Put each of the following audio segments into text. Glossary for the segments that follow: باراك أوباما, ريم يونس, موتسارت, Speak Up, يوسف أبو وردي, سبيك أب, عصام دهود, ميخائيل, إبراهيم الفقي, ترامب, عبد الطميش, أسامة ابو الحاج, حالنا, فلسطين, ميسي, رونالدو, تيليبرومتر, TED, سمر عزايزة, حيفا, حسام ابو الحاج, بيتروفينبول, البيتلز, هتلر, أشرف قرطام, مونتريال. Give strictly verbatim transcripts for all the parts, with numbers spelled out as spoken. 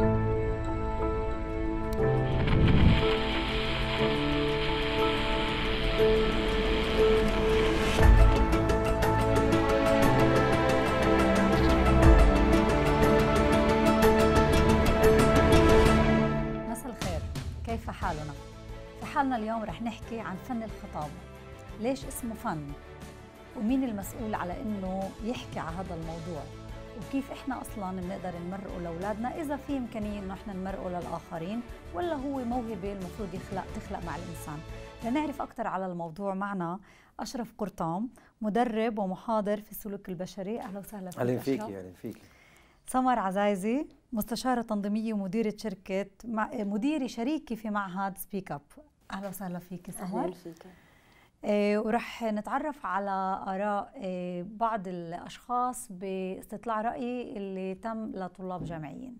كيف حالنا؟ في حالنا اليوم رح نحكي عن فن الخطاب، ليش اسمه فن؟ ومين المسؤول على إنه يحكي على هذا الموضوع؟ وكيف إحنا أصلاً بنقدر نمرقه لأولادنا إذا في إمكانية إنه إحنا نمرقه للآخرين، ولا هو موهبة المفروض يخلق تخلق مع الإنسان؟ لنعرف أكثر على الموضوع معنا أشرف قرطام، مدرب ومحاضر في السلوك البشري. أهلا وسهلا فيك. أهلا فيك. أهلا فيك. سمر عزايزة، مستشارة تنظيمية ومديرة شركة مع مديرة شريكة في معهد سبيك اب. أهلا وسهلا فيك سمر. أهلا فيك. آه ورح نتعرف على آراء آه بعض الأشخاص باستطلاع رأي اللي تم لطلاب جامعيين.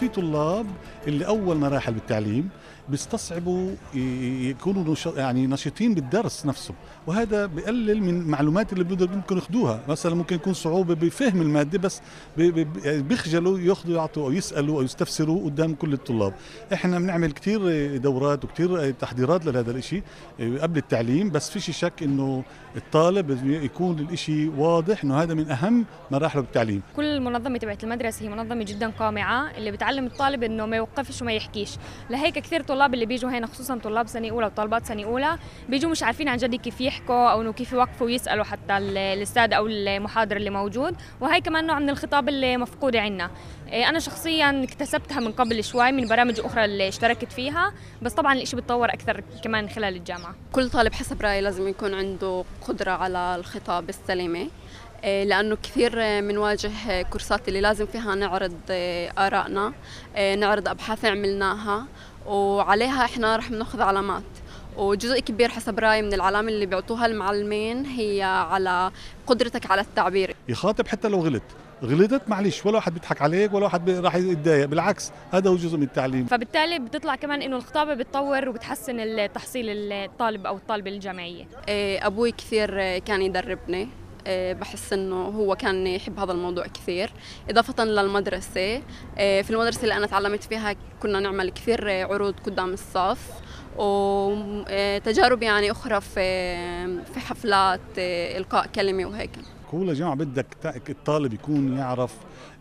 في طلاب اللي أول مراحل بالتعليم بيستصعبوا يكونوا يعني نشيطين بالدرس نفسه، وهذا بقلل من المعلومات اللي بيقدروا ممكن ياخذوها. مثلا ممكن يكون صعوبة بفهم المادة، بس بيخجلوا ياخذوا يعطوا أو يسألوا أو يستفسروا قدام كل الطلاب. احنا بنعمل كثير دورات وكثير تحضيرات لهذا الشيء قبل التعليم، بس فيش شك إنه الطالب يكون الشيء واضح إنه هذا من أهم مراحل بالتعليم. كل منظمة تبعت المدرسة هي منظمة جدا قامعة اللي بتعلم الطالب إنه ما يوقفش وما يحكيش، لهيك كثير الطلاب اللي بيجوا هنا خصوصا طلاب سنه اولى وطالبات سنه اولى بيجوا مش عارفين عن جد كيف يحكوا او انه كيف يوقفوا ويسالوا حتى الاستاذ او المحاضر اللي موجود، وهي كمان نوع من الخطاب اللي مفقوده عندنا. انا شخصيا اكتسبتها من قبل شوي من برامج اخرى اللي اشتركت فيها، بس طبعا الاشي بتطور اكثر كمان خلال الجامعه. كل طالب حسب رايي لازم يكون عنده قدره على الخطاب السليمه، لأنه كثير منواجه كورسات اللي لازم فيها نعرض آرائنا، نعرض أبحاث عملناها وعليها إحنا رح بناخذ علامات، وجزء كبير حسب رأيي من العلامة اللي بيعطوها المعلمين هي على قدرتك على التعبير. يخاطب حتى لو غلط، غلطت معلش ولا واحد بيضحك عليك ولا واحد راح يتضايق، بالعكس هذا هو جزء من التعليم. فبالتالي بتطلع كمان انه الخطابه بتطور وبتحسن التحصيل الطالب او الطالبه الجامعيه. ابوي كثير كان يدربني، بحس انه هو كان يحب هذا الموضوع كثير، اضافه للمدرسه. في المدرسه اللي انا تعلمت فيها كنا نعمل كثير عروض قدام الصف، وتجارب يعني اخرى في في حفلات القاء كلمه وهيك. كل جامعه بدك الطالب يكون يعرف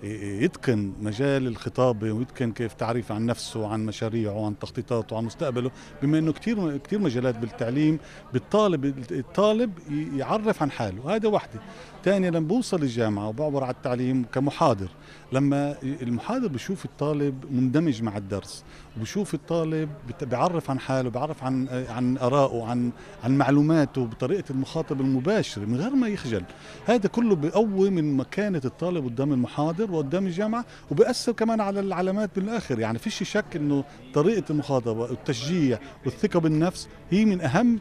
يتقن مجال الخطابه ويتقن كيف تعريف عن نفسه وعن مشاريعه وعن تخطيطاته وعن مستقبله، بما انه كثير كثير مجالات بالتعليم بالطالب الطالب يعرف عن حاله. هذا وحده. ثانيا، لما بوصل الجامعه وبعبر على التعليم كمحاضر، لما المحاضر بشوف الطالب مندمج مع الدرس وبشوف الطالب بيعرف عن حاله، بيعرف عن عن ارائه، عن عن معلوماته بطريقه المخاطب المباشره من غير ما يخجل، هذا كله بقوي من مكانه الطالب قدام المحاضر وقدام الجامعه، وبأثر كمان على العلامات بالاخر. يعني فيش شك انه طريقه المخاطبه والتشجيع والثقه بالنفس هي من اهم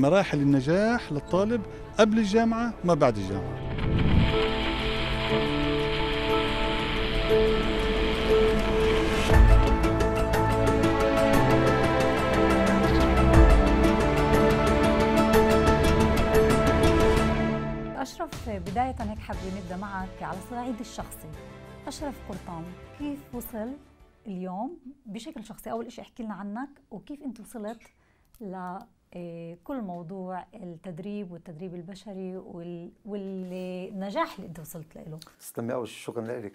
مراحل النجاح للطالب قبل الجامعه وما بعد الجامعه. أشرف، بداية هيك حابة نبدأ معك على الصعيد الشخصي. أشرف قرطام، كيف وصل اليوم بشكل شخصي؟ أول شيء احكي لنا عنك وكيف أنت وصلت لكل موضوع التدريب والتدريب البشري والنجاح اللي أنت وصلت له. تسلمي. أول شيء شكرا لك.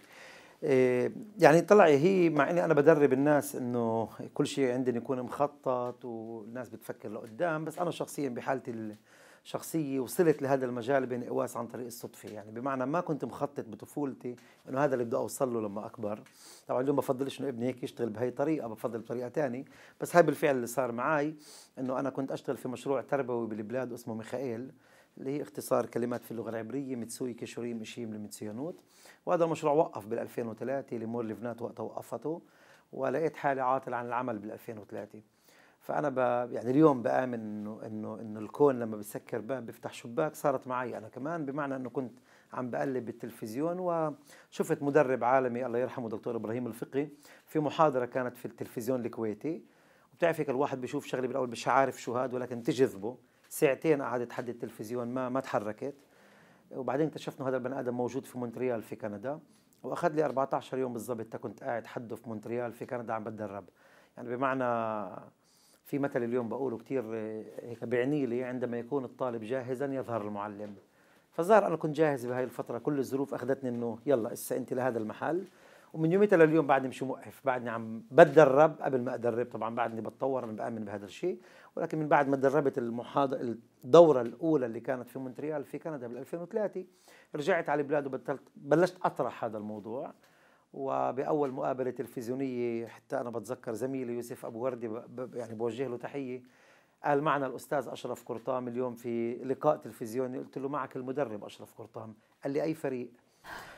يعني طلعي هي مع إني أنا بدرب الناس إنه كل شيء عندنا يكون مخطط والناس بتفكر لقدام، بس أنا شخصيا بحالتي شخصية وصلت لهذا المجال بين قواس عن طريق الصدفة. يعني بمعنى ما كنت مخطط بطفولتي انه هذا اللي بدي اوصل له لما اكبر. طبعا اليوم بفضلش انه ابني هيك يشتغل بهي الطريقة، بفضل بطريقة ثانية، بس هاي بالفعل اللي صار معي. انه انا كنت اشتغل في مشروع تربوي بالبلاد اسمه ميخائيل، اللي هي اختصار كلمات في اللغة العبرية متسوي كشوريم اشيم لمتسيونوت، وهذا المشروع وقف بال2003 لمور ليفنات وقتها وقفته، ولقيت حالي عاطل عن العمل بال2003. فانا ب... يعني اليوم بامن انه انه انه الكون لما بيسكر باب بيفتح شباك. صارت معي انا كمان، بمعنى انه كنت عم بقلب بالتلفزيون وشفت مدرب عالمي الله يرحمه دكتور إبراهيم الفقي في محاضرة كانت في التلفزيون الكويتي. وبتعرف هيك الواحد بيشوف شغله بالاول مش عارف شو هاد، ولكن تجذبه. ساعتين قعدت حد التلفزيون ما ما تحركت، وبعدين اكتشفت انه هذا البني ادم موجود في مونتريال في كندا، واخذ لي أربعة عشر يوم بالضبط كنت قاعد حده في مونتريال في كندا عم بتدرب. يعني بمعنى في مثل اليوم بقوله كثير هيك بيعني لي، عندما يكون الطالب جاهزا يظهر المعلم. فظهر انا كنت جاهز بهاي الفتره، كل الظروف اخذتني انه يلا اسا انت لهذا المحل. ومن يوميتها لليوم بعدني مش موقف، بعدني عم بتدرب قبل ما ادرب، طبعا بعدني بتطور، انا بامن بهذا الشيء. ولكن من بعد ما دربت المحاضره الدوره الاولى اللي كانت في مونتريال في كندا بال ألفين وثلاثة، رجعت على البلاد وبطلت بلشت اطرح هذا الموضوع. وباول مقابله تلفزيونيه حتى انا بتذكر زميلي يوسف أبو وردي يعني بوجه له تحيه، قال معنا الأستاذ أشرف قرطام اليوم في لقاء تلفزيوني. قلت له معك المدرب أشرف قرطام. قال لي أي فريق؟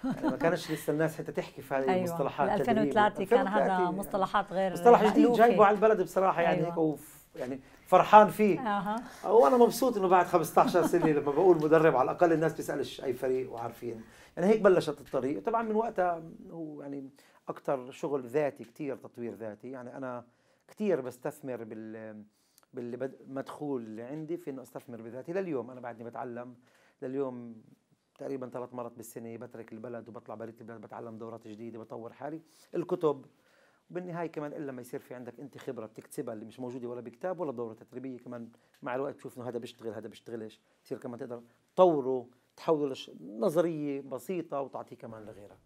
يعني ما كانش لسه الناس حتى تحكي في هذه أيوة. المصطلحات. ألفين وثلاثة كان هذا مصطلحات غير مصطلح جديد جايبه على البلد بصراحة، يعني أيوة. هيك وف يعني فرحان فيه أه. وأنا مبسوط إنه بعد خمسة عشر سنة لما بقول مدرب على الأقل الناس بيسألش أي فريق وعارفين. يعني هيك بلشت الطريق. طبعا من وقتها هو يعني أكثر شغل ذاتي، كثير تطوير ذاتي. يعني أنا كثير بستثمر بال باللي مدخول عندي في انه استثمر بذاتي. لليوم انا بعدني بتعلم، لليوم تقريبا ثلاث مرات بالسنه بترك البلد وبطلع بريت البلد، بتعلم دورات جديده، بطور حالي، الكتب. وبالنهايه كمان الا ما يصير في عندك انت خبره بتكتسبها اللي مش موجوده ولا بكتاب ولا دوره تدريبيه، كمان مع الوقت بتشوف انه هذا بيشتغل هذا بيشتغلش، بتصير كمان تقدر تطوره، تحوله لنظريه بسيطه وتعطيه كمان لغيرك.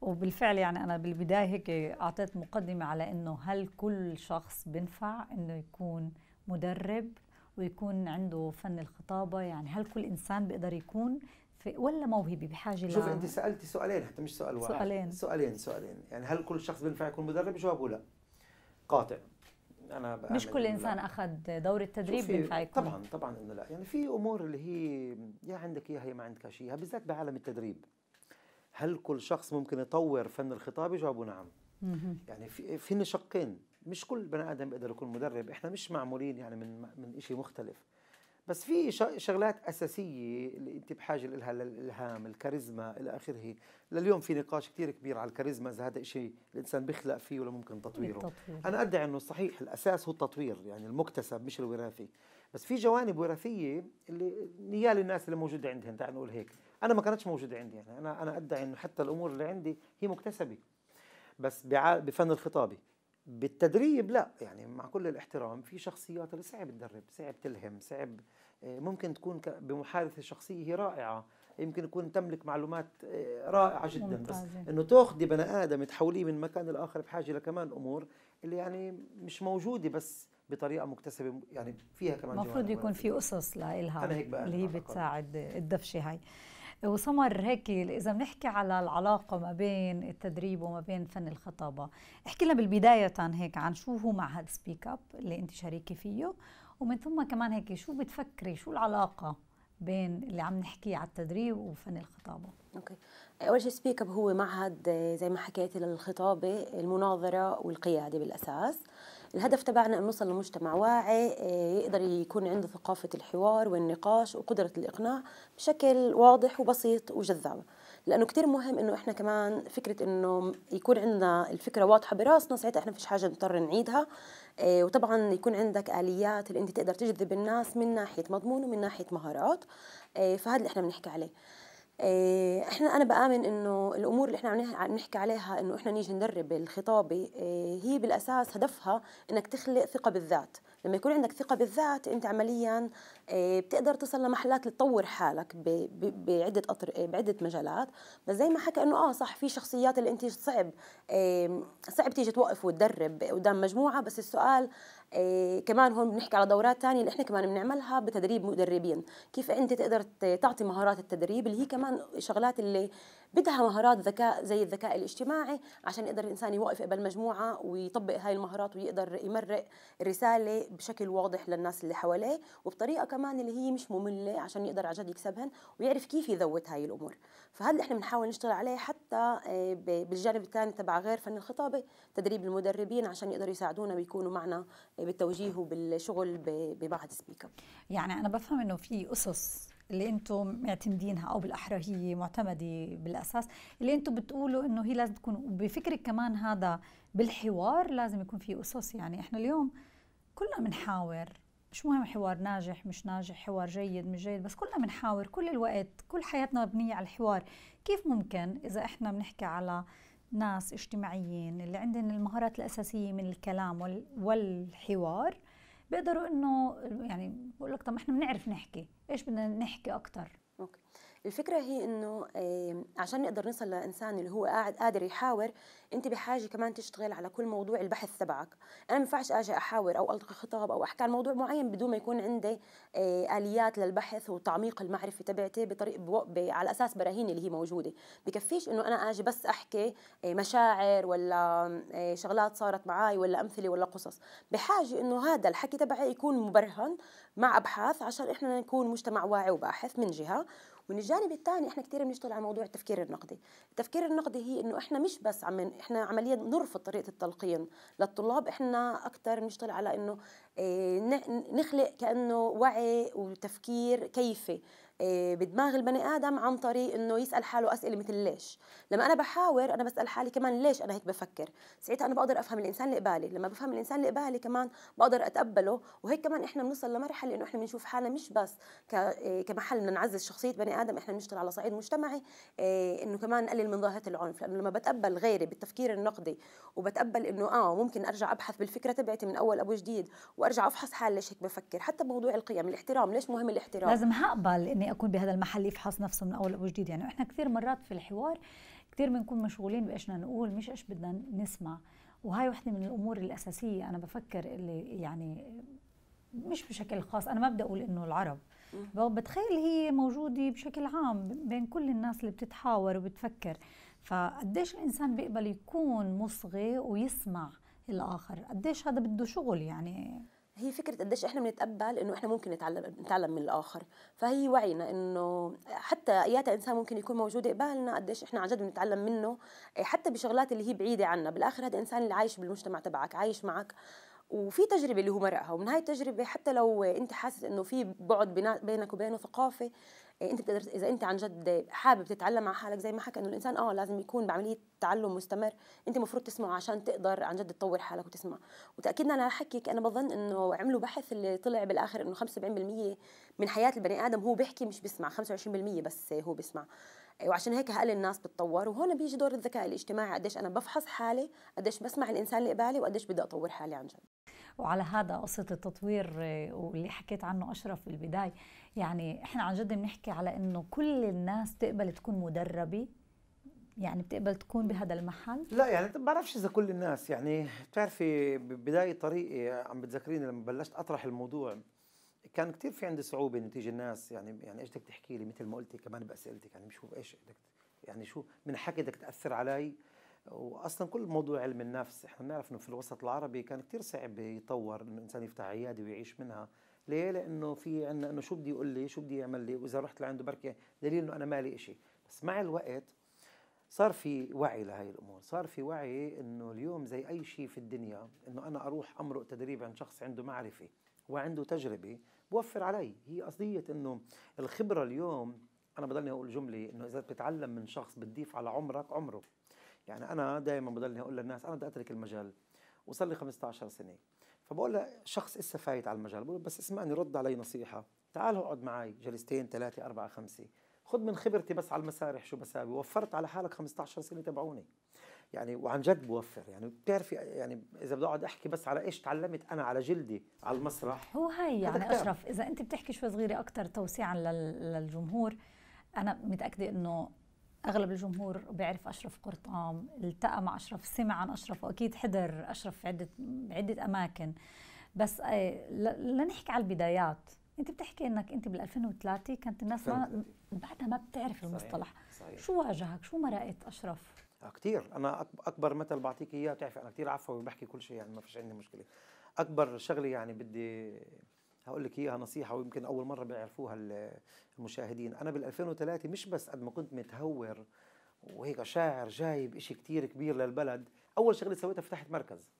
وبالفعل يعني انا بالبدايه هيك اعطيت مقدمه على انه هل كل شخص بينفع انه يكون مدرب ويكون عنده فن الخطابه؟ يعني هل كل انسان بيقدر يكون في ولا موهبه بحاجه ل؟ شوف انت سالتي سؤالين حتى مش سؤال واحد، سؤالين سؤالين سؤالين. يعني هل كل شخص بينفع يكون مدرب؟ جوابه لا قاطع. انا مش كل انسان لا. اخذ دوره تدريب بينفع يكون. طبعا طبعا انه لا. يعني في امور اللي هي يا عندك اياها يا ما عندكش اياها، بالذات بعالم التدريب. هل كل شخص ممكن يطور فن الخطابه؟ جوابه نعم. يعني في في شقين، مش كل بني ادم بيقدر يكون مدرب، احنا مش معمولين يعني من من شيء مختلف. بس في شغلات اساسيه اللي انت بحاجه لها، للالهام، الكاريزما الى اخره. لليوم في نقاش كثير كبير على الكاريزما، اذا هذا شيء الانسان بيخلق فيه ولا ممكن تطويره. التطوير. انا ادعي انه صحيح الاساس هو التطوير، يعني المكتسب مش الوراثي. بس في جوانب وراثيه اللي نيال الناس اللي موجوده عندهم، تعال نقول هيك. انا ما كانتش موجوده عندي، يعني انا انا ادعي انه حتى الامور اللي عندي هي مكتسبه. بس بفن الخطابه بالتدريب لا. يعني مع كل الاحترام في شخصيات اللي صعب تدرب، صعب تلهم، صعب ممكن تكون بمحادثه شخصيه هي رائعه، يمكن تكون تملك معلومات رائعه جدا ممتازة. بس انه تاخذي بني ادم تحوليه من مكان لآخر بحاجه لكمان امور اللي يعني مش موجوده بس بطريقه مكتسبه، يعني فيها كمان المفروض يكون في اسس لإلها اللي هي بتساعد الدفشه هاي. وسمر هيك إذا بنحكي على العلاقة ما بين التدريب وما بين فن الخطابة، احكي لنا بالبداية هيك عن شو هو معهد سبيك أب اللي أنت شريكة فيه، ومن ثم كمان هيك شو بتفكري شو العلاقة بين اللي عم نحكيه على التدريب وفن الخطابة؟ أوكي. أول شيء سبيك أب هو معهد زي ما حكيت للخطابة المناظرة والقيادة بالأساس. الهدف تبعنا أن نوصل لمجتمع واعي يقدر يكون عنده ثقافة الحوار والنقاش وقدرة الإقناع بشكل واضح وبسيط وجذاب، لأنه كتير مهم أنه إحنا كمان فكرة أنه يكون عندنا الفكرة واضحة براسنا، ساعتها إحنا فيش حاجة نضطر نعيدها. وطبعا يكون عندك آليات اللي أنت تقدر تجذب الناس من ناحية مضمون ومن ناحية مهارات، فهذا اللي إحنا بنحكي عليه. احنا انا بآمن انه الامور اللي احنا عم نحكي عليها انه احنا نيجي ندرب الخطابه، هي بالاساس هدفها انك تخلق ثقه بالذات. لما يكون عندك ثقه بالذات انت عمليا بتقدر تصل لمحلات لتطور حالك بعده بعده مجالات. بس زي ما حكى انه اه صح، في شخصيات اللي انت صعب صعب تيجي توقف وتدرب قدام مجموعه. بس السؤال إيه كمان هون بنحكي على دورات تانية اللي احنا كمان بنعملها بتدريب مدربين، كيف انت تقدر تعطي مهارات التدريب اللي هي كمان شغلات اللي بدها مهارات ذكاء زي الذكاء الاجتماعي عشان يقدر الإنسان يوقف قبل مجموعة ويطبق هاي المهارات ويقدر يمرق رسالة بشكل واضح للناس اللي حواليه، وبطريقة كمان اللي هي مش مملة عشان يقدر عن جد يكسبهن ويعرف كيف يذوت هاي الأمور. فهذا اللي احنا بنحاول نشتغل عليه، حتى بالجانب الثاني تبع غير فن الخطابة تدريب المدربين عشان يقدروا يساعدونا ويكونوا معنا بالتوجيه وبالشغل بمعهد سبيك اب. يعني أنا بفهم إنه في أسس اللي انتم معتمدينها، او بالاحرى هي معتمده بالاساس، اللي انتم بتقولوا انه هي لازم تكون، وبفكرك كمان هذا بالحوار لازم يكون في اسس. يعني احنا اليوم كلنا بنحاور، مش مهم حوار ناجح مش ناجح، حوار جيد مش جيد، بس كلنا بنحاور كل الوقت، كل حياتنا مبنيه على الحوار. كيف ممكن اذا احنا بنحكي على ناس اجتماعيين اللي عندهم المهارات الاساسيه من الكلام والحوار بيقدروا انه، يعني بقول لك طب احنا بنعرف نحكي، ايش بدنا نحكي اكثر؟ اوكي، الفكره هي انه عشان نقدر نصل لانسان اللي هو قاعد قادر يحاور، انت بحاجه كمان تشتغل على كل موضوع البحث تبعك. انا ما ينفعش اجي احاور او القي خطاب او احكي عن موضوع معين بدون ما يكون عندي اليات للبحث وتعميق المعرفه تبعتي بطريق على اساس براهين اللي هي موجوده. بكفيش انه انا اجي بس احكي مشاعر ولا شغلات صارت معي ولا امثله ولا قصص، بحاجه انه هذا الحكي تبعي يكون مبرهن مع ابحاث عشان احنا نكون مجتمع واعي وباحث من جهه. ومن الجانب الثاني احنا كثير بنشتغل على موضوع التفكير النقدي. التفكير النقدي هي انه احنا مش بس عم احنا عمليا نرفض طريقه التلقين للطلاب، احنا اكثر بنشتغل على انه نخلق كانه وعي وتفكير كيفي بدماغ البني ادم عن طريق انه يسال حاله اسئله مثل ليش. لما انا بحاور انا بسال حالي كمان ليش انا هيك بفكر، ساعتها انا بقدر افهم الانسان اللي قبالي، لما بفهم الانسان اللي قبالي كمان بقدر اتقبله، وهيك كمان احنا بنوصل لمرحله انه احنا بنشوف حالنا مش بس كمحل بدنا نعزز شخصيه بني ادم، احنا بنشتغل على صعيد مجتمعي انه كمان نقلل من ظاهره العنف. لانه لما بتقبل غيري بالتفكير النقدي وبتقبل انه اه ممكن ارجع ابحث بالفكره تبعتي من اول ابو جديد وارجع افحص حالي ليش هيك بفكر. حتى بموضوع القيم، الاحترام، ليش مهم الاحترام؟ لازم هقبل اني اكون بهذا المحل يفحص نفسه من اول وجديد. يعني احنا كثير مرات في الحوار كثير بنكون مشغولين بايش بدنا نقول مش ايش بدنا نسمع، وهي وحده من الامور الاساسيه انا بفكر اللي يعني مش بشكل خاص، انا ما بدي اقول انه العرب، بتخيل هي موجوده بشكل عام بين كل الناس اللي بتتحاور وبتفكر. فقديش الانسان بيقبل يكون مصغي ويسمع الاخر، قديش هذا بده شغل. يعني هي فكرة قديش احنا بنتقبل انه احنا ممكن نتعلم نتعلم من الاخر، فهي وعينا انه حتى ايات انسان ممكن يكون موجودة قبالنا قديش احنا عن جد بنتعلم منه حتى بشغلات اللي هي بعيدة عنا. بالاخر هذا انسان اللي عايش بالمجتمع تبعك، عايش معك، وفي تجربة اللي هو مرقها، ومن هاي التجربة حتى لو انت حاسس انه في بعد بينك وبينه ثقافي، انت بتقدر اذا انت عن جد حابب تتعلم مع حالك. زي ما حكى انه الانسان اه لازم يكون بعمليه تعلم مستمر، انت المفروض تسمعه عشان تقدر عن جد تطور حالك وتسمع. وتاكيدا على حكيك، انا بظن انه عملوا بحث اللي طلع بالاخر انه خمسة وسبعين بالمية من حياه البني ادم هو بيحكي مش بيسمع، خمسة وعشرين بالمية بس هو بيسمع، وعشان هيك اقل الناس بتطور. وهون بيجي دور الذكاء الاجتماعي، قديش انا بفحص حالي، قديش بسمع الانسان اللي قبالي، وقديش بدي اطور حالي عن جد. وعلى هذا قصة التطوير واللي حكيت عنه أشرف في البداية، يعني إحنا عن جد بنحكي على إنه كل الناس تقبل تكون مدربة، يعني بتقبل تكون بهذا المحل؟ لا يعني ما بعرفش إذا كل الناس، يعني بتعرفي ببداية طريقي عم بتذكريني لما بلشت أطرح الموضوع كان كتير في عندي صعوبة إنه تيجي الناس يعني يعني إيش بدك تحكي لي مثل ما قلتي كمان بأسئلتك، يعني شو إيش بدك يعني شو من حكي بدك تأثر علي. واصلا كل موضوع علم النفس احنا بنعرف انه في الوسط العربي كان كثير صعب يطور انه الانسان يفتح عياده ويعيش منها. ليه؟ لانه في عندنا انه شو بدي يقول لي، شو بدي يعمل لي، واذا رحت لعنده بركي دليل انه انا مالي شيء. بس مع الوقت صار في وعي لهي الامور، صار في وعي انه اليوم زي اي شيء في الدنيا انه انا اروح امرق تدريب عن شخص عنده معرفه وعنده تجربه بوفر علي. هي قضيه انه الخبره اليوم، انا بضلني اقول جمله انه اذا بتتعلم من شخص بتضيف على عمرك عمره. يعني أنا دائما بضلني أقول للناس أنا بدي أترك المجال وصار لي خمسة عشر سنة، فبقول لشخص لسه فايت على المجال بقول بس اسمعني، رد علي نصيحة، تعال اقعد معي جلستين ثلاثة أربعة خمسة، خذ من خبرتي بس على المسارح شو بساوي، وفرت على حالك خمسة عشر سنة تبعوني. يعني وعن جد بوفر، يعني بتعرفي يعني إذا بدي أقعد أحكي بس على إيش تعلمت أنا على جلدي على المسرح. هو هاي يعني أشرف، إذا أنت بتحكي شوي صغيرة أكثر توسيعا للجمهور، أنا متأكدة إنه أغلب الجمهور بيعرف أشرف قرطام، التقى مع أشرف، سمع عن أشرف، وأكيد حضر أشرف في عدة عدة أماكن. بس لنحكي على البدايات، انت بتحكي انك انت بال ألفين وثلاثة كانت الناس ما بعدها ما بتعرف المصطلح. صحيح. شو واجهك؟ شو مرقت اشرف؟ كثير. انا اكبر مثل بعطيك اياه، بتعرفي انا كثير عفوي وبحكي كل شيء، يعني ما فيش عندي مشكله. اكبر شغله يعني بدي هقول لك اياها نصيحه، ويمكن اول مره بيعرفوها المشاهدين، انا بال ألفين وثلاثة مش بس قد ما كنت متهور وهيك شاعر جايب شيء كثير كبير للبلد، اول شغله سويتها فتحت مركز.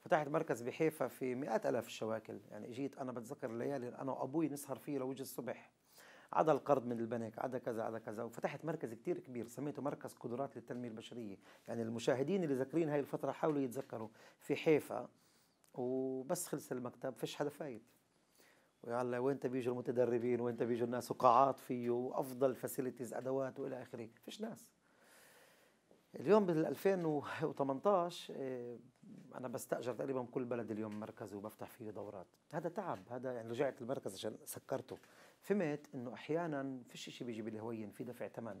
فتحت مركز بحيفا في مئات الاف الشواكل، يعني اجيت انا بتذكر الليالي انا وابوي نسهر فيه لوجه الصبح، عدا القرض من البنك، عدا كذا عدا كذا، وفتحت مركز كثير كبير سميته مركز قدرات للتنميه البشريه، يعني المشاهدين اللي ذاكرين هاي الفتره حاولوا يتذكروا في حيفا. وبس خلص المكتب فيش حدا فايت، ويلا وين بيجوا المتدربين، وين بيجوا الناس، وقاعات فيه وافضل فاسيلتيز ادوات والى اخره، فيش ناس. اليوم بال ألفين وثمانية عشر انا بستاجر تقريبا كل بلد اليوم مركز وبفتح فيه دورات. هذا تعب، هذا يعني رجعت المركز عشان سكرته، فهمت انه احيانا فيش شيء بيجي بالهوين، في دفع ثمن.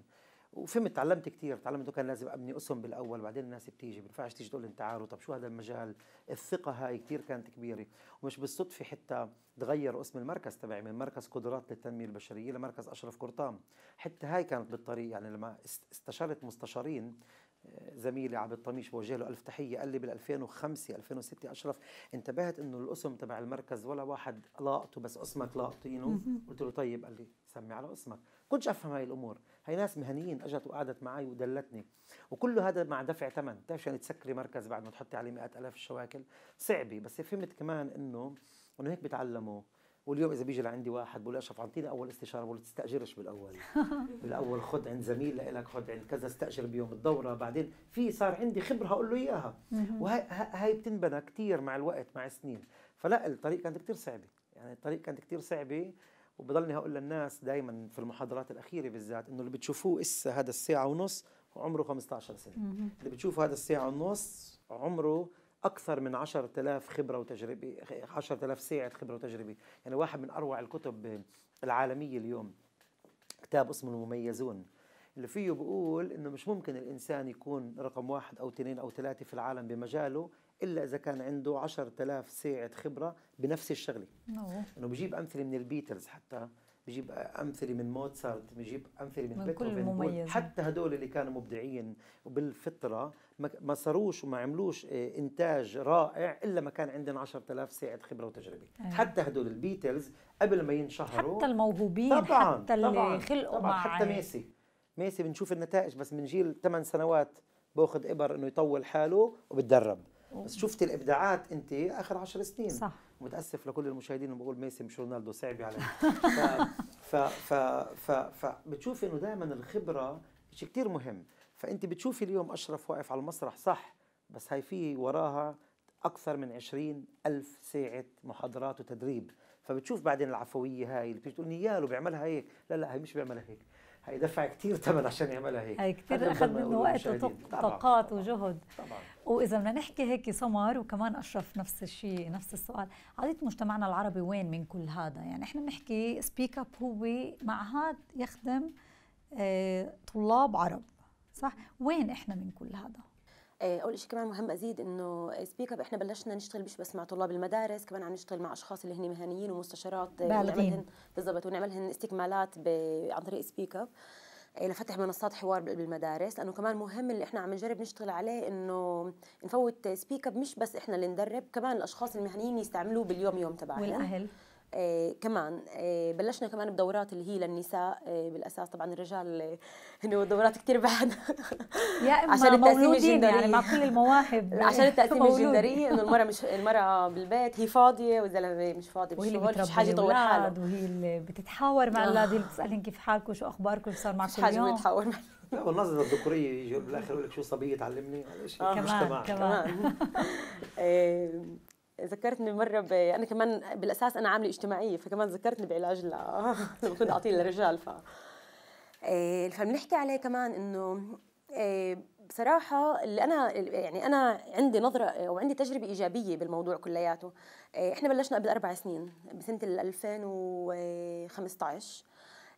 وفهمت تعلمت كثير، تعلمت انه كان لازم ابني اسم بالاول، بعدين الناس بتيجي، ما بينفعش تيجي تقول لي انت عارف طب شو هذا المجال. الثقه هاي كثير كانت كبيره، ومش بالصدفه حتى تغير اسم المركز تبعي من مركز قدرات للتنميه البشريه لمركز اشرف قرطام. حتى هاي كانت بالطريق، يعني لما استشرت مستشارين زميلي عبد الطميش بوجه له الف تحيه، قال لي بال ألفين وخمسة ألفين وستة اشرف انتبهت انه الاسم تبع المركز ولا واحد لاقطه، بس اسمك لاقطينه. قلت له طيب، قال لي سمي على اسمك. كنتش افهم هاي الامور، هاي ناس مهنيين اجت وقعدت معي ودلتني، وكل هذا مع دفع ثمن. بتعرف يعني تسكري مركز بعد ما تحطي عليه مئات الاف الشواكل صعبه، بس فهمت كمان انه انه هيك بتعلموا. واليوم اذا بيجي لعندي واحد بقول اشرف اعطيني اول استشاره، بقول تستاجرش بالاول، بالاول خد عند زميل لك، خد عند كذا، استاجر بيوم الدوره، بعدين في صار عندي خبره هقول له اياها. وهي هاي بتنبنى كثير مع الوقت مع سنين. فلا الطريق كانت كثير صعبه، يعني الطريق كانت كثير صعبه. وبضلني هقول للناس دايما في المحاضرات الاخيره بالذات انه اللي بتشوفوه هسه هذا الساعه ونص عمره خمسة عشر سنه، اللي بتشوفه هذا الساعه ونص عمره اكثر من عشرة آلاف خبره وتجربه، عشرة آلاف ساعه خبره وتجربه. يعني واحد من اروع الكتب العالميه اليوم كتاب اسمه المميزون، اللي فيه بقول انه مش ممكن الانسان يكون رقم واحد او اثنين او ثلاثه في العالم بمجاله الا اذا كان عنده عشرة آلاف ساعه خبره بنفس الشغله. انه بجيب امثله من البيتلز، حتى بجيب امثله من موتسارت، بجيب امثله من, من بيتروفينبول، حتى هدول اللي كانوا مبدعين وبالفطره ما صاروش وما عملوش انتاج رائع الا ما كان عندنا عشرة آلاف ساعه خبره وتجربه. أيه. حتى هدول البيتلز قبل ما ينشهروا، حتى الموهوبين، طبعا حتى اللي خلقوا مع، حتى ميسي ميسي بنشوف النتائج بس من جيل ثمان سنوات باخذ ابر انه يطول حاله وبتدرب. بس شفت الابداعات انت اخر عشر سنين. صح. متاسف لكل المشاهدين وبقول ميسي مش رونالدو، صعب علي. ف ف ف ف بتشوفي انه دائما الخبره شيء كثير مهم. فانت بتشوفي اليوم اشرف واقف على المسرح صح، بس هي في وراها اكثر من عشرين ألف ساعه محاضرات وتدريب. فبتشوف بعدين العفويه هاي اللي بتقول لي يا له بيعملها هيك، لا لا هي مش بيعملها هيك، هي دفع كثير ثمن عشان يعملها هيك، هي كثير اخذ منه وقت وطاقات وجهد. طبعا. واذا بدنا نحكي هيك سمر وكمان اشرف نفس الشيء، نفس السؤال، قضيه مجتمعنا العربي وين من كل هذا؟ يعني احنا بنحكي سبيك اب هو معهد يخدم اه طلاب عرب، صح؟ وين احنا من كل هذا؟ اول شيء كمان مهم ازيد انه سبيك اب احنا بلشنا نشتغل مش بس مع طلاب المدارس، كمان عم نشتغل مع اشخاص اللي هن مهنيين ومستشارات بنعملهم بالضبط، ونعملهم استكمالات عن طريق سبيك اب لفتح منصات حوار بالمدارس. لانه كمان مهم اللي احنا عم نجرب نشتغل عليه انه نفوت سبيك اب مش بس احنا اللي ندرب، كمان الاشخاص المهنيين يستعملوه باليوم يوم تبعهم والاهل. إيه كمان إيه بلشنا كمان بدورات اللي هي للنساء، إيه بالاساس طبعا الرجال انه دورات كثير بعد يا اما عشان التقسيم الجندري، يعني مع كل المواهب عشان التقسيم الجندري انه المراه مش المراه بالبيت هي فاضيه والزلمه مش فاضي بالشغل، مش حاجه يطور حاله، وهي اللي بتتحاور مع الاولاد اللي بتسالهم كيف حالكم شو اخباركم شو صار معكم اليوم، حاجه بتتحاور مع لا والنظره الذكوريه يجي بالاخر يقول لك شو صبيه تعلمني على شيء. آه كمان كمان ذكرتني مرة ب... أنا كمان بالأساس أنا عاملة اجتماعية، فكمان ذكرتني بعلاج لا كنت أعطيه للرجال. ف إيه فبنحكي عليه كمان إنه إيه بصراحة اللي أنا يعني أنا عندي نظرة أو عندي تجربة إيجابية بالموضوع كلياته. إيه إحنا بلشنا قبل أربع سنين بسنة ألفين وخمسة عشر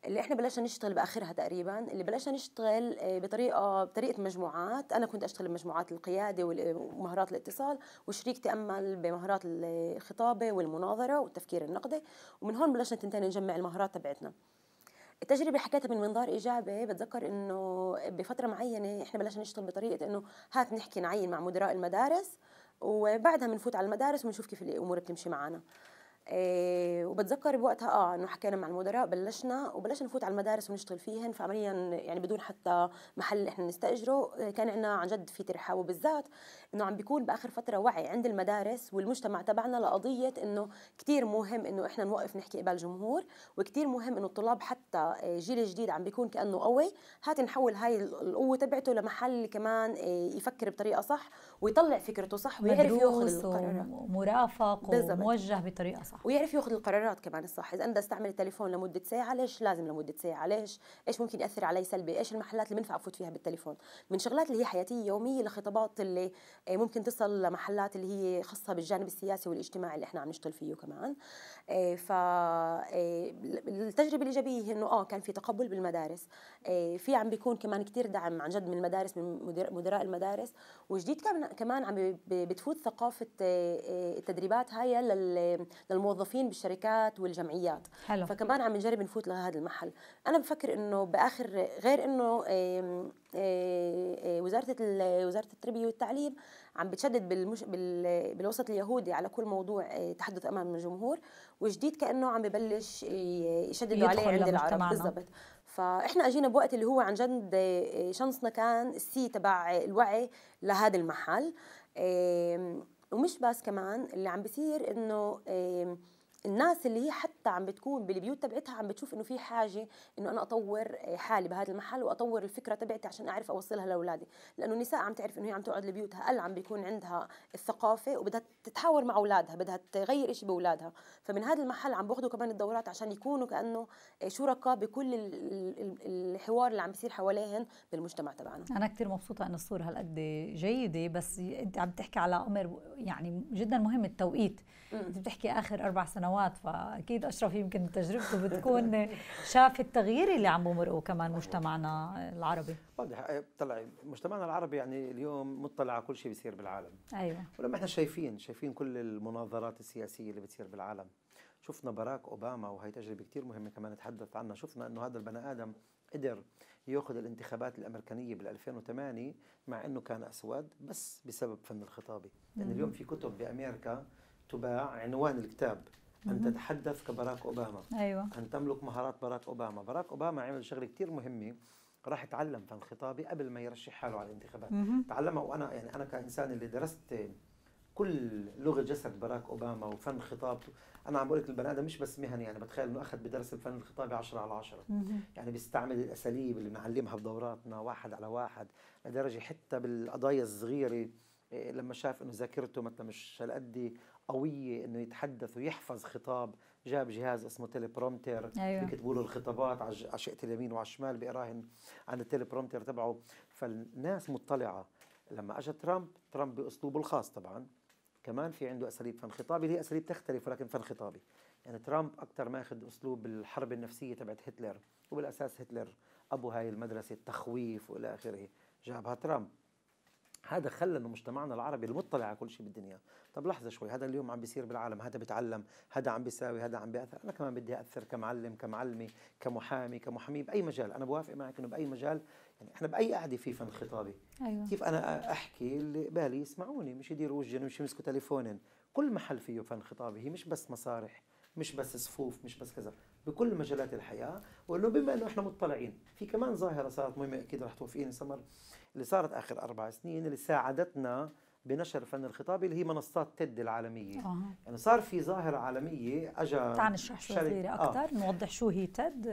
اللي احنا بلشنا نشتغل باخرها تقريبا، اللي بلشنا نشتغل بطريقه بطريقه مجموعات. انا كنت اشتغل بمجموعات القياده ومهارات الاتصال، وشريكتي امل بمهارات الخطابه والمناظره والتفكير النقدي، ومن هون بلشنا تنتين نجمع المهارات تبعتنا. التجربه حكيتها من منظار ايجابي. بتذكر انه بفتره معينه احنا بلشنا نشتغل بطريقه انه هات نحكي نعين مع مدراء المدارس، وبعدها بنفوت على المدارس ونشوف كيف الامور بتمشي معنا. إيه وبتذكر بوقتها اه انه حكينا مع المدراء، بلشنا وبلشنا نفوت على المدارس ونشتغل فيهن، فعمليا يعني بدون حتى محل احنا نستاجره كان عندنا عن جد في ترحاب، وبالذات انه عم بيكون باخر فتره وعي عند المدارس والمجتمع تبعنا لقضيه انه كثير مهم انه احنا نوقف نحكي قبال الجمهور، وكثير مهم انه الطلاب حتى جيل الجديد عم بيكون كانه قوي، هات نحول هاي القوه تبعته لمحل كمان يفكر بطريقه صح ويطلع فكرته صح ويعرف ياخذ القرارات، مرافق وموجه بطريقه صح ويعرف ياخذ القرارات كمان الصح. اذا انا بدي استعمل التليفون لمده ساعه، ليش لازم لمده ساعه؟ ليش؟ ايش ممكن ياثر علي سلبي؟ ايش المحلات اللي بنفع افوت فيها بالتليفون؟ من شغلات اللي هي حياتيه يوميه لخطابات اللي ممكن تصل لمحلات اللي هي خاصه بالجانب السياسي والاجتماعي اللي احنا عم نشتغل فيه كمان. ف التجربه الايجابيه هي انه اه كان في تقبل بالمدارس، في عم بيكون كمان كثير دعم عن جد من المدارس، من مدراء المدارس، وجديد كمان عم بتفوت ثقافه التدريبات هاي لل للموظفين بالشركات والجمعيات. حلو. فكمان عم نجرب نفوت لهذا المحل. انا بفكر انه باخر غير انه إيه إيه وزاره وزاره التربيه والتعليم عم بتشدد بالمش بال بالوسط اليهودي على كل موضوع تحدث امام الجمهور، وجديد كانه عم ببلش يشددوا عليه عند العرب. بالضبط. فاحنا اجينا بوقت اللي هو عن جد شنصنا كان السي تبع الوعي لهذا المحل. إيه ومش بس كمان اللي عم بيصير انه إيه الناس اللي هي حتى عم بتكون بالبيوت تبعتها عم بتشوف انه في حاجه انه انا اطور حالي بهذا المحل واطور الفكره تبعتي عشان اعرف اوصلها لاولادي، لانه النساء عم تعرف انه هي عم تقعد لبيوتها قل عم بيكون عندها الثقافه وبدها تتحاور مع اولادها، بدها تغير شيء باولادها، فمن هذا المحل عم باخذوا كمان الدورات عشان يكونوا كانه شركاء بكل الحوار اللي عم بيصير حواليهم بالمجتمع تبعنا. انا كثير مبسوطه ان الصوره هالقد جيده، بس انت عم تحكي على امر يعني جدا مهم، التوقيت. انت بتحكي اخر اربع سنوات، فأكيد أشرف يمكن تجربته بتكون شاف التغيير اللي عم بمرقه كمان مجتمعنا العربي. واضح. طلع مجتمعنا العربي يعني اليوم مطلع على كل شيء بيصير بالعالم. أيوة. ولما احنا شايفين شايفين كل المناظرات السياسية اللي بتصير بالعالم، شفنا باراك أوباما، وهي تجربة كثير مهمة كمان نتحدث عنها، شفنا إنه هذا البني آدم قدر ياخذ الانتخابات الامريكانيه بال ألفين وثمانية مع إنه كان أسود، بس بسبب فن الخطابة، لأن يعني اليوم في كتب بأمريكا تباع عنوان الكتاب أن تتحدث كباراك أوباما. أيوة. أن تملك مهارات باراك أوباما. باراك أوباما عمل شغلة كتير مهمة، راح يتعلم فن خطابي قبل ما يرشح حاله على الانتخابات. تعلمها. وأنا يعني أنا كإنسان اللي درست كل لغة جسد باراك أوباما وفن خطابته، أنا عم بقول لك البني آدم مش بس مهني، يعني بتخيل إنه أخذ بدرس الفن الخطابي عشرة على عشرة، يعني بيستعمل الأساليب اللي بنعلمها بدوراتنا واحد على واحد، لدرجة حتى بالقضايا الصغيرة لما شاف إنه ذاكرته مثلا مش هالقد قوية انه يتحدث ويحفظ خطاب، جاب جهاز اسمه تيليبرومتر. أيوة. بيكتبوا له الخطابات على شقة اليمين وعلى الشمال بيقراهن عن التيليبرومتر تبعه، فالناس مطلعة. لما اجى ترامب، ترامب باسلوبه الخاص طبعا كمان في عنده اساليب فن خطابي، هي اساليب تختلف ولكن فن خطابي. يعني ترامب اكثر ما اخذ اسلوب الحرب النفسية تبعت هتلر، وبالاساس هتلر ابو هاي المدرسة التخويف والى اخره، جابها ترامب. هذا خلى انه مجتمعنا العربي المطلع على كل شيء بالدنيا، طب لحظه شوي، هذا اليوم عم بيصير بالعالم، هذا بيتعلم، هذا عم بيساوي، هذا عم بياثر، انا كمان بدي اثر كمعلم، كمعلمه، كمحامي، كمحامي، باي مجال. انا بوافق معك انه باي مجال، يعني احنا باي قعده في فن خطابي. أيوة. كيف انا احكي اللي بالي يسمعوني، مش يديروا وجهن ومش يمسكوا تليفونن، كل محل فيه فن خطابي، هي مش بس مسارح، مش بس صفوف، مش بس كذا، بكل مجالات الحياه. وانه بما انه احنا مطلعين في كمان ظاهره صارت مهمه، اكيد رح توافقيني سمر، اللي صارت اخر اربع سنين اللي ساعدتنا بنشر فن الخطاب اللي هي منصات تيد العالميه. آه. يعني صار في ظاهره عالميه. اجى تعال نشرح شو صغيره اكثر. آه. نوضح شو هي تيد.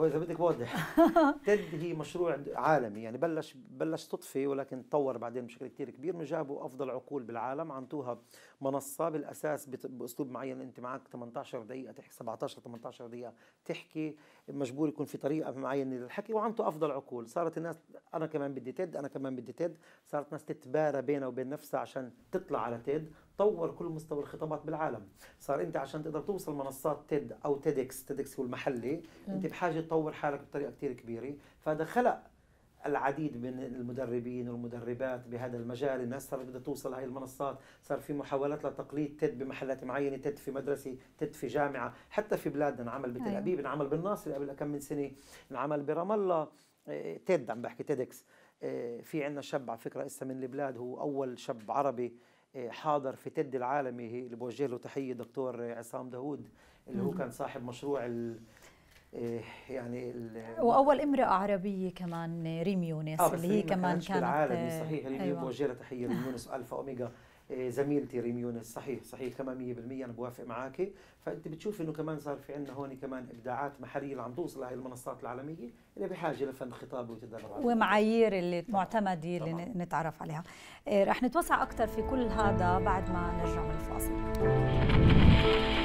اذا بدك بوضح. تيد هي مشروع عالمي، يعني بلش بلش تطفي ولكن تطور بعدين بشكل كثير كبير، انه جابوا افضل عقول بالعالم، عملوها منصه بالاساس باسلوب معين، انت معك ثمانية عشر دقيقه تحكي، سبعة عشر ثمانية عشر دقيقه تحكي، مجبور يكون في طريقه معينه للحكي، وعملوا افضل عقول. صارت الناس انا كمان بدي تيد، انا كمان بدي تيد، صارت ناس تتبارى بينها وبين نفسها عشان تطلع على تيد، طور كل مستوى الخطابات بالعالم. صار انت عشان تقدر توصل منصات تيد او تيدكس، تيدكس هو المحلي، انت بحاجه تطور حالك بطريقه كثير كبيره. فهذا خلق العديد من المدربين والمدربات بهذا المجال. الناس صارت بدها توصل لهي المنصات، صار في محاولات لتقليد تيد بمحلات معينه، تيد في مدرسه، تيد في جامعه، حتى في بلادنا انعمل بتل ابيب، انعمل بالناصر قبل كم من سنه، انعمل برام الله تيد، عم بحكي تيدكس. في عندنا شاب على فكره اسا من البلاد، هو اول شاب عربي حاضر في تيد العالمي، اللي بوجه له تحيه دكتور عصام دهود، اللي هو كان صاحب مشروع ال يعني ال واول امراه عربيه كمان ريم يونس، آه اللي هي كمان كانت بالعالمي. صحيح ريم، أيوة. بوجه له تحيه ريم يونس الفا اوميجا، زميلتي ريم يونس. صحيح صحيح كمان مية بالمية انا بوافق معاكي. فانت بتشوف انه كمان صار في عندنا هون كمان ابداعات محليه اللي عم توصل لهي المنصات العالميه، اللي بحاجه لفن خطابي وتدرب ومعايير اللي معتمده اللي نتعرف عليها. رح نتوسع اكثر في كل هذا بعد ما نرجع من الفاصل.